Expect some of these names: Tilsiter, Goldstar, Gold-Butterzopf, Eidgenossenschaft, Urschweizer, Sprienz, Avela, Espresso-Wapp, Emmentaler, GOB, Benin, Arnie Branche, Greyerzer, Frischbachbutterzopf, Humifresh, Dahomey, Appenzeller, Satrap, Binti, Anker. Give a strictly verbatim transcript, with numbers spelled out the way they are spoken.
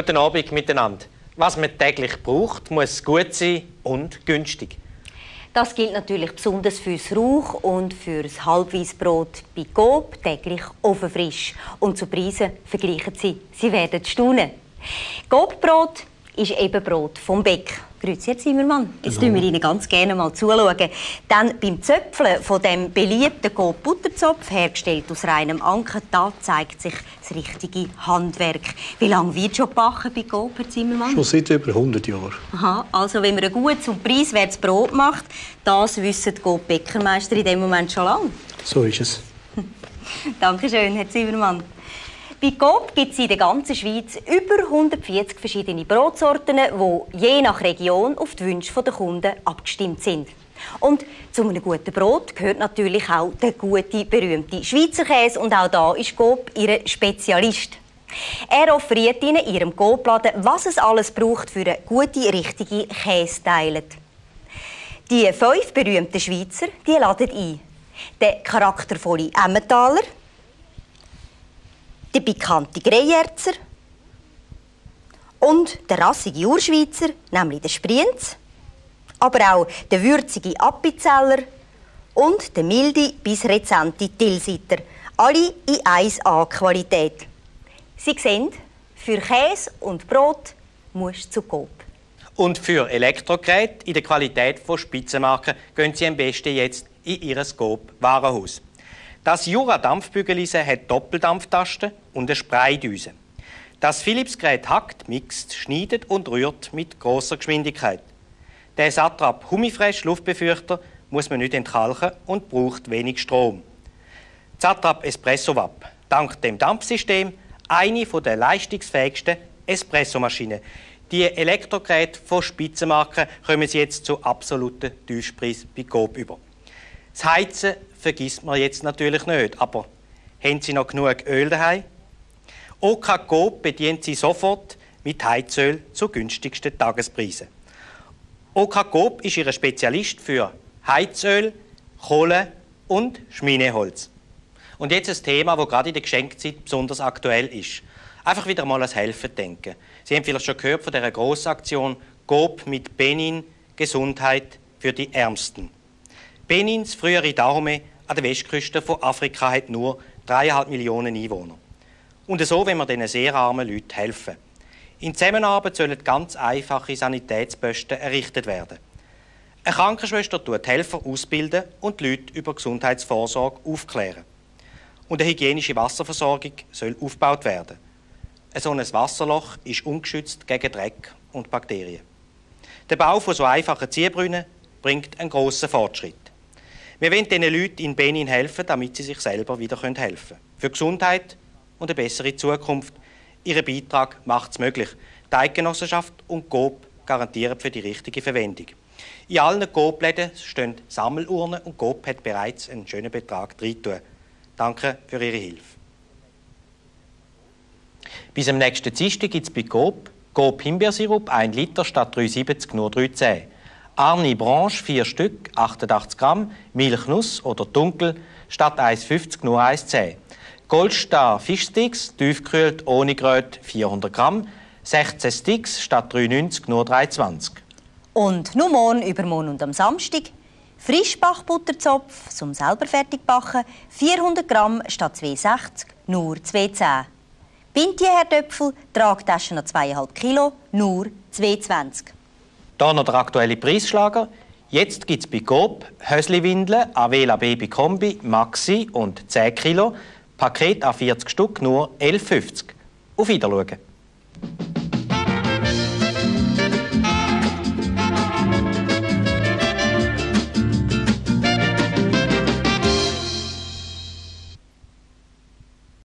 Guten Abend miteinander. Was man täglich braucht, muss gut sein und günstig. Das gilt natürlich besonders fürs Rauch und fürs Halbweissbrot bei G O B täglich ofenfrisch. Und zu Preisen vergleichen Sie. Sie werden staunen. G O B-Brot ist eben Brot vom Bäck. Grüezi, Herr Zimmermann. Jetzt schauen wir Ihnen ganz gerne mal zuschauen. Denn beim Zöpfeln von dem beliebten Gold-Butterzopf, hergestellt aus reinem Anker, da zeigt sich das richtige Handwerk. Wie lange wird schon gebacken bei G O B, Herr Zimmermann? Schon seit über hundert Jahren. Aha, also wenn man ein gutes und preiswertes Brot macht, das wissen die G O B-Bäckermeister in dem Moment schon lange. So ist es. Dankeschön, Herr Zimmermann. Bei G O B gibt es in der ganzen Schweiz über hundertvierzig verschiedene Brotsorten, die je nach Region auf die Wünsche der Kunden abgestimmt sind. Und zu einem guten Brot gehört natürlich auch der gute, berühmte Schweizer Käse. Und auch da ist G O B ihr Spezialist. Er offeriert Ihnen in Ihrem G O B-Laden, was es alles braucht für eine gute, richtige Käseteile. Die fünf berühmten Schweizer die laden ein. Der charaktervolle Emmentaler, der bekannte Greyerzer und der rassige Urschweizer, nämlich der Sprienz, aber auch der würzige Appenzeller und der milde bis rezente Tilsiter. Alle in eins A-Qualität. Sie sehen, für Käse und Brot musst du zu G O B. Und für Elektrogeräte in der Qualität von Spitzenmarken gehen Sie am besten jetzt in Ihr G O B-Warenhaus. Das Jura-Dampfbügeleisen hat Doppeldampftasten und eine Spraydüse. Das Philips-Gerät hackt, mixt, schneidet und rührt mit großer Geschwindigkeit. Der Satrap Humifresh Luftbefeuchter muss man nicht entkalken und braucht wenig Strom. Satrap Espresso-Wapp, dank dem Dampfsystem eine der leistungsfähigsten Espressomaschinen. Die Elektrogeräte von Spitzenmarken kommen Sie jetzt zu absoluten Tiefpreis bei G O B über. Das Heizen vergisst man jetzt natürlich nicht, aber haben Sie noch genug Öl daheim? OK G O B bedient Sie sofort mit Heizöl zu günstigsten Tagespreisen. OK G O B ist Ihr Spezialist für Heizöl, Kohle und Schmineholz. Und jetzt ein Thema, das gerade in der Geschenkzeit besonders aktuell ist. Einfach wieder mal ans Helfen denken. Sie haben vielleicht schon gehört von dieser Grossaktion G O B mit Benin, Gesundheit für die Ärmsten. Benins frühere Dahomey an der Westküste von Afrika hat nur dreieinhalb Millionen Einwohner. Und so wollen wir diesen sehr armen Leuten helfen. In Zusammenarbeit sollen ganz einfache Sanitätsposten errichtet werden. Eine Krankenschwester tut Helfer ausbilden und die Leute über Gesundheitsvorsorge aufklären. Und eine hygienische Wasserversorgung soll aufgebaut werden. So ein Wasserloch ist ungeschützt gegen Dreck und Bakterien. Der Bau von so einfachen Ziehbrunnen bringt einen grossen Fortschritt. Wir wollen diesen Leuten in Benin helfen, damit sie sich selber wieder helfen können. Für Gesundheit und eine bessere Zukunft. Ihren Beitrag macht es möglich. Die Eidgenossenschaft und G O B garantieren für die richtige Verwendung. In allen G O B-Läden stehen Sammelurnen und G O B hat bereits einen schönen Betrag reingetan. Danke für Ihre Hilfe. Bis am nächsten Dienstag gibt es bei G O B G O B Himbeersirup ein Liter statt drei siebzig nur drei zehn. Arnie Branche vier Stück, achtundachtzig Gramm, Milchnuss oder Dunkel, statt ein Franken fünfzig nur ein Franken zehn. Goldstar Fischsticks, tiefgekühlt ohne Kröte, vierhundert Gramm, sechzehn Sticks statt drei neunzig nur drei zwanzig. Und nur morgen, übermorgen und am Samstag Frischbachbutterzopf zum selber fertig backen, vierhundert Gramm statt zwei sechzig nur zwei zehn. Binti, Herr Töpfel, Tragtaschen an zwei Komma fünf Kilo nur zwei zwanzig. Hier noch der aktuelle Preisschlager. Jetzt gibt es bei G O B Hösliwindeln, Avela Baby Kombi, Maxi und zehn Kilo. Paket an vierzig Stück nur elf fünfzig. Auf Wiedersehen.